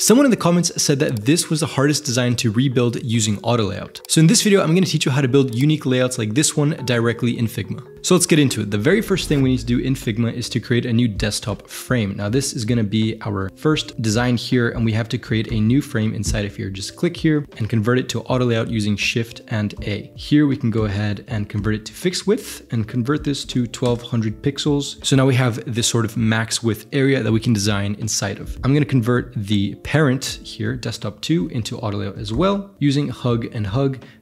Someone in the comments said that this was the hardest design to rebuild using auto layout. So in this video, I'm going to teach you how to build unique layouts like this one directly in Figma. So let's get into it. The very first thing we need to do in Figma is to create a new desktop frame. Now this is going to be our first design here, and we have to create a new frame inside of here. Just click here and convert it to auto layout using Shift and A. Here we can go ahead and convert it to fixed width and convert this to 1200 pixels. So now we have this sort of max width area that we can design inside of. I'm going to convert the parent here, desktop 2, into auto layout as well using hug.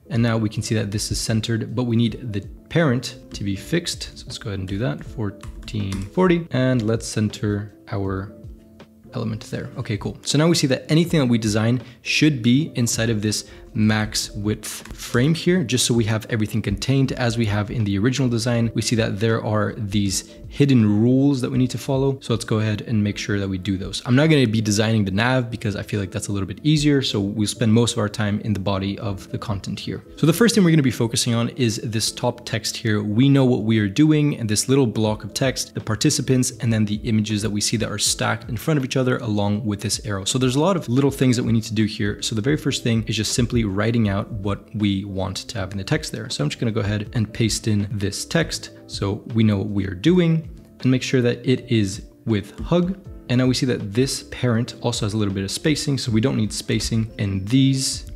And now we can see that this is centered, but we need the parent to be fixed. So let's go ahead and do that, 1440, and let's center our element there. Okay, cool. So now we see that anything that we design should be inside of this max width frame here, just so we have everything contained as we have in the original design. We see that there are these hidden rules that we need to follow. So let's go ahead and make sure that we do those. I'm not going to be designing the nav because I feel like that's a little bit easier. So we'll spend most of our time in the body of the content here. So the first thing we're going to be focusing on is this top text here. We know what we are doing, and this little block of text, the participants, and then the images that we see that are stacked in front of each other along with this arrow. So there's a lot of little things that we need to do here. So the very first thing is just simply writing out what we want to have in the text there. So I'm just going to go ahead and paste in this text so we know what we are doing, and make sure that it is with hug. And now we see that this parent also has a little bit of spacing, so we don't need spacing in these.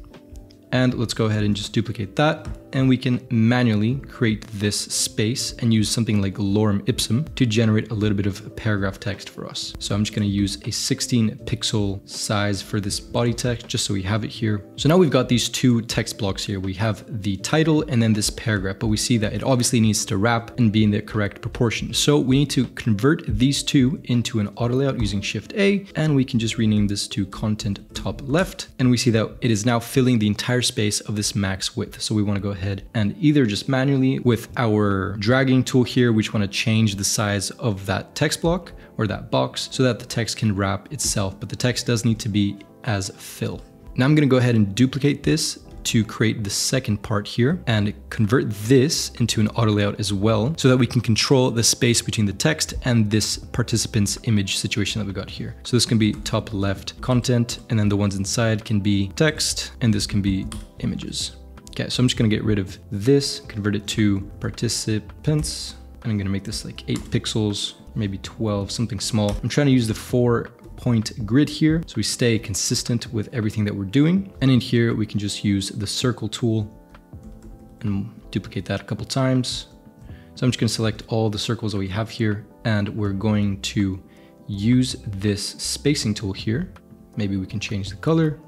And let's go ahead and just duplicate that. And we can manually create this space and use something like lorem ipsum to generate a little bit of paragraph text for us. So I'm just going to use a 16 pixel size for this body text, just so we have it here. So now we've got these two text blocks here. We have the title and then this paragraph, but we see that it obviously needs to wrap and be in the correct proportion. So we need to convert these two into an auto layout using Shift A, and we can just rename this to content top left. And we see that it is now filling the entire space of this max width. So we want to go ahead and either just manually with our dragging tool here, we just want to change the size of that text block or that box so that the text can wrap itself, but the text does need to be as fill. Now I'm going to go ahead and duplicate this to create the second part here and convert this into an auto layout as well, so that we can control the space between the text and this participant's image situation that we got here. So this can be top left content, and then the ones inside can be text, and this can be images. Okay, so I'm just gonna get rid of this, convert it to participants, and I'm gonna make this like 8 pixels, maybe 12, something small. I'm trying to use the 4-point grid here, so we stay consistent with everything that we're doing. And in here, we can just use the circle tool and duplicate that a couple times. So I'm just gonna select all the circles that we have here, and we're going to use this spacing tool here. Maybe we can change the color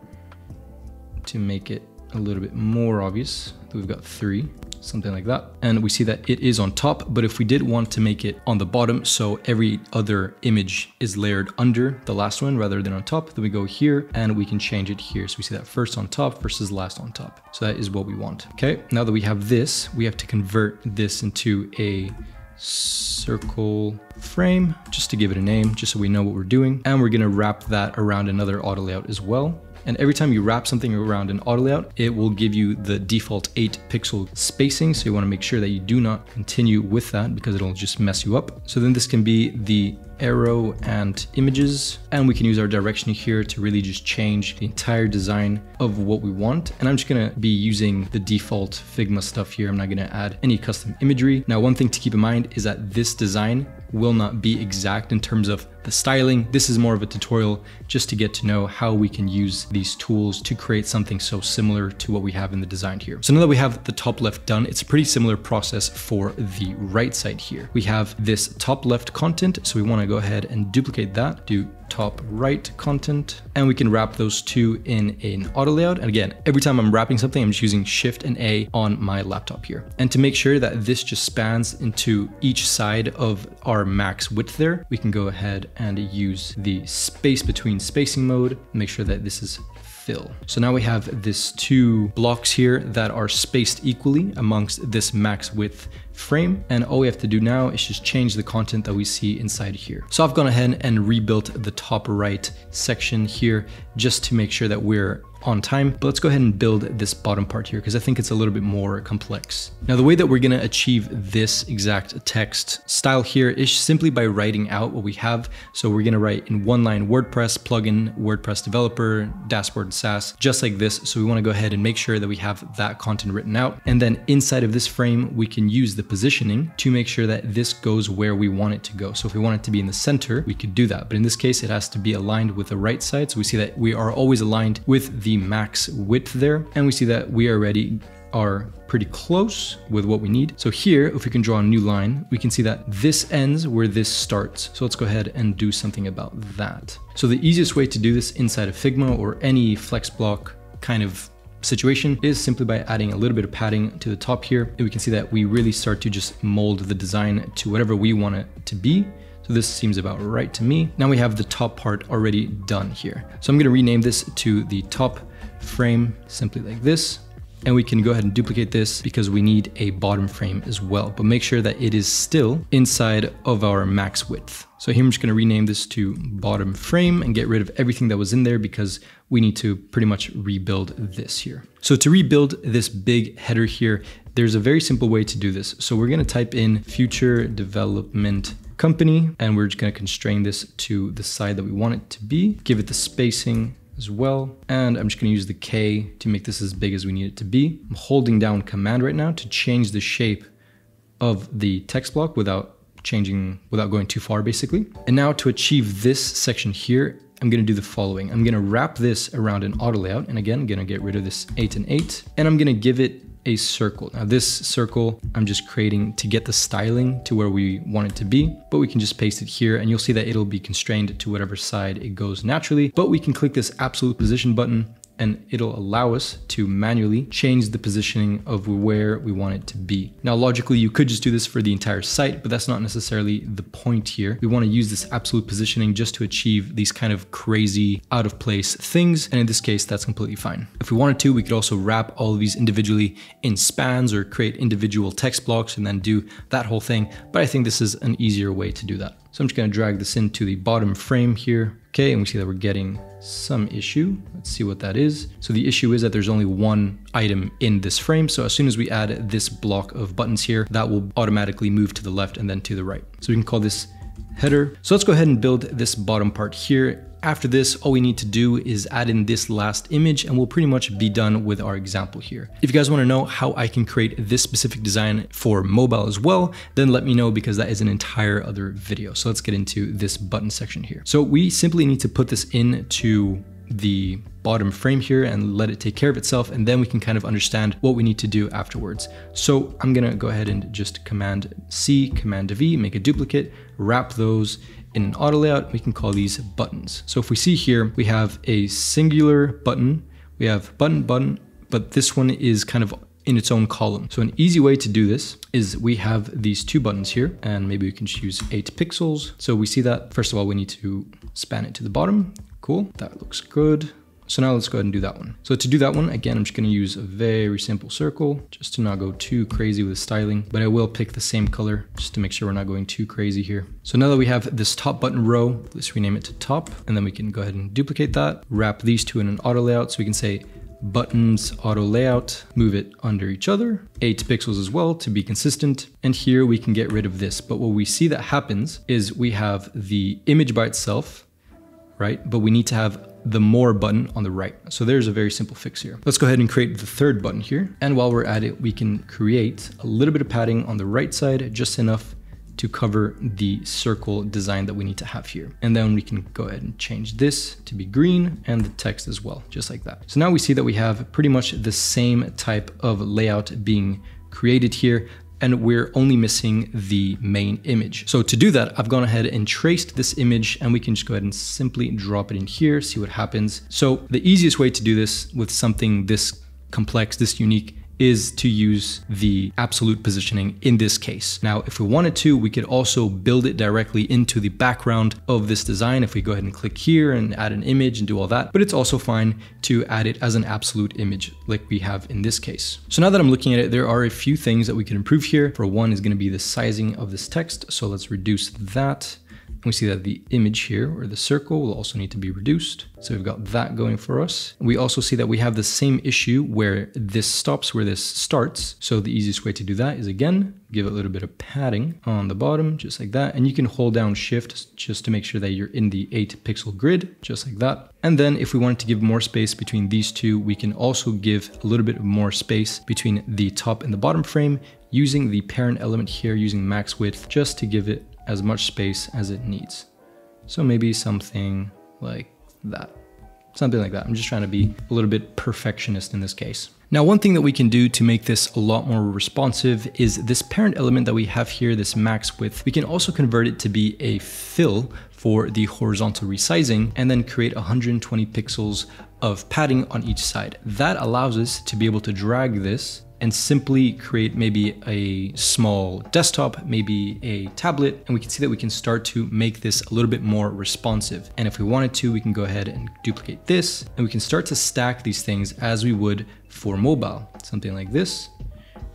to make it a little bit more obvious. We've got 3, something like that. And we see that it is on top, but if we did want to make it on the bottom, so every other image is layered under the last one rather than on top, then we go here and we can change it here. So we see that first on top versus last on top. So that is what we want. Okay, now that we have this, we have to convert this into a circle frame, just to give it a name, just so we know what we're doing. And we're gonna wrap that around another auto layout as well. And every time you wrap something around an auto layout, it will give you the default 8-pixel spacing. So you want to make sure that you do not continue with that because it'll just mess you up. So then this can be the arrow and images, and we can use our direction here to really just change the entire design of what we want. And I'm just going to be using the default Figma stuff here. I'm not going to add any custom imagery. Now, one thing to keep in mind is that this design will not be exact in terms of the styling. This is more of a tutorial just to get to know how we can use these tools to create something so similar to what we have in the design here. So now that we have the top left done, it's a pretty similar process for the right side here. We have this top left content, so we want to go ahead and duplicate that, do top right content, and we can wrap those two in an auto layout. And again, every time I'm wrapping something, I'm just using Shift and A on my laptop here. And to make sure that this just spans into each side of our max width there, we can go ahead and use the space between spacing mode, make sure that this is fill. So now we have this 2 blocks here that are spaced equally amongst this max width frame. And all we have to do now is just change the content that we see inside here. So I've gone ahead and rebuilt the top right section here just to make sure that we're on time, but let's go ahead and build this bottom part here because I think it's a little bit more complex. Now, the way that we're going to achieve this exact text style here is simply by writing out what we have. So we're going to write in one line WordPress plugin, WordPress developer, dashboard SaaS, just like this. So we want to go ahead and make sure that we have that content written out. And then inside of this frame, we can use the positioning to make sure that this goes where we want it to go. So if we want it to be in the center, we could do that. But in this case, it has to be aligned with the right side. So we see that we are always aligned with the max width there, and we see that we already are pretty close with what we need. So here, if we can draw a new line, we can see that this ends where this starts. So let's go ahead and do something about that. So the easiest way to do this inside of Figma or any flex block kind of situation is simply by adding a little bit of padding to the top here. And we can see that we really start to just mold the design to whatever we want it to be. So this seems about right to me. Now we have the top part already done here. So I'm going to rename this to the top frame, simply like this. And we can go ahead and duplicate this because we need a bottom frame as well, but make sure that it is still inside of our max width. So here I'm just going to rename this to bottom frame and get rid of everything that was in there because we need to pretty much rebuild this here. So to rebuild this big header here, there's a very simple way to do this. So we're going to type in future development company, and we're just going to constrain this to the side that we want it to be, give it the spacing as well. And I'm just going to use the K to make this as big as we need it to be. I'm holding down command right now to change the shape of the text block without going too far basically. And now to achieve this section here, I'm going to do the following. I'm going to wrap this around an auto layout. And again, I'm going to get rid of this 8 and 8, and I'm going to give it a circle. Now this circle, I'm just creating to get the styling to where we want it to be, but we can just paste it here and you'll see that it'll be constrained to whatever side it goes naturally, but we can click this absolute position button and it'll allow us to manually change the positioning of where we want it to be. Now, logically, you could just do this for the entire site, but that's not necessarily the point here. We want to use this absolute positioning just to achieve these kind of crazy out of place things. And in this case, that's completely fine. If we wanted to, we could also wrap all of these individually in spans or create individual text blocks and then do that whole thing. But I think this is an easier way to do that. So I'm just going to drag this into the bottom frame here. Okay, and we see that we're getting some issue. Let's see what that is. So the issue is that there's only one item in this frame. So as soon as we add this block of buttons here, that will automatically move to the left and then to the right. So we can call this header. So let's go ahead and build this bottom part here. After this, all we need to do is add in this last image and we'll pretty much be done with our example here. If you guys want to know how I can create this specific design for mobile as well, then let me know because that is an entire other video. So let's get into this button section here. So we simply need to put this into the bottom frame here and let it take care of itself. And then we can kind of understand what we need to do afterwards. So I'm going to go ahead and just command C, command V, make a duplicate, wrap those in an auto layout. We can call these buttons. So if we see here, we have a singular button, we have button, but this one is kind of in its own column. So an easy way to do this is we have these two buttons here, and maybe we can choose 8 pixels. So we see that first of all, we need to span it to the bottom. Cool. That looks good. So now let's go ahead and do that one. So to do that one, again, I'm just going to use a very simple circle just to not go too crazy with the styling, but I will pick the same color just to make sure we're not going too crazy here. So now that we have this top button row, let's rename it to top, and then we can go ahead and duplicate that, wrap these two in an auto layout. So we can say buttons auto layout, move it under each other, 8 pixels as well to be consistent. And here we can get rid of this. But what we see that happens is we have the image by itself, right? But we need to have the more button on the right. So there's a very simple fix here. Let's go ahead and create the third button here. And while we're at it, we can create a little bit of padding on the right side, just enough to cover the circle design that we need to have here. And then we can go ahead and change this to be green and the text as well, just like that. So now we see that we have pretty much the same type of layout being created here, and we're only missing the main image. So to do that, I've gone ahead and traced this image, and we can just go ahead and simply drop it in here, see what happens. So the easiest way to do this with something this complex, this unique, is to use the absolute positioning in this case. Now, if we wanted to, we could also build it directly into the background of this design. If we go ahead and click here and add an image and do all that, but it's also fine to add it as an absolute image like we have in this case. So now that I'm looking at it, there are a few things that we can improve here. For one is going to be the sizing of this text. So let's reduce that. And we see that the image here or the circle will also need to be reduced. So we've got that going for us. We also see that we have the same issue where this stops, where this starts. So the easiest way to do that is, again, give it a little bit of padding on the bottom, just like that. And you can hold down shift just to make sure that you're in the 8-pixel grid, just like that. And then if we wanted to give more space between these two, we can also give a little bit more space between the top and the bottom frame using the parent element here, using max width, just to give it as much space as it needs. So maybe something like that. Something like that. I'm just trying to be a little bit perfectionist in this case. Now, one thing that we can do to make this a lot more responsive is this parent element that we have here, this max width, we can also convert it to be a fill for the horizontal resizing and then create 120 pixels of padding on each side. That allows us to be able to drag this and simply create maybe a small desktop, maybe a tablet, and we can see that we can start to make this a little bit more responsive. And if we wanted to, we can go ahead and duplicate this, and we can start to stack these things as we would for mobile, something like this.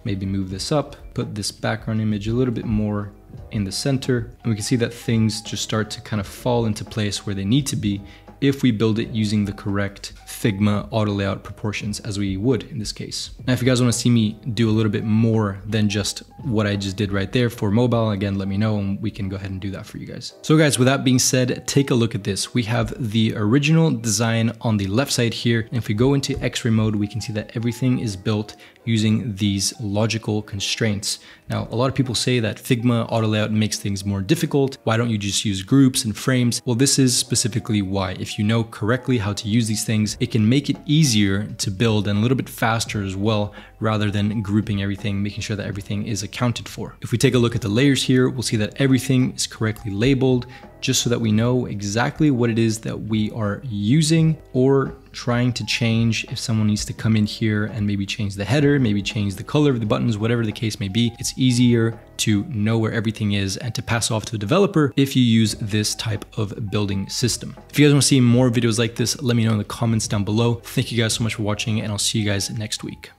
Maybe move this up, put this background image a little bit more in the center, and we can see that things just start to kind of fall into place where they need to be if we build it using the correct Figma auto layout proportions as we would in this case. Now, if you guys want to see me do a little bit more than just what I just did right there for mobile, again, let me know and we can go ahead and do that for you guys. So guys, with that being said, take a look at this. We have the original design on the left side here. And if we go into X-ray mode, we can see that everything is built using these logical constraints. Now, a lot of people say that Figma auto layout makes things more difficult. Why don't you just use groups and frames? Well, this is specifically why. If you know correctly how to use these things, it can make it easier to build and a little bit faster as well, rather than grouping everything, making sure that everything is accounted for. If we take a look at the layers here, we'll see that everything is correctly labeled, just so that we know exactly what it is that we are using or trying to change. If someone needs to come in here and maybe change the header, maybe change the color of the buttons, whatever the case may be, it's easier to know where everything is and to pass off to a developer if you use this type of building system. If you guys want to see more videos like this, let me know in the comments down below. Thank you guys so much for watching, and I'll see you guys next week.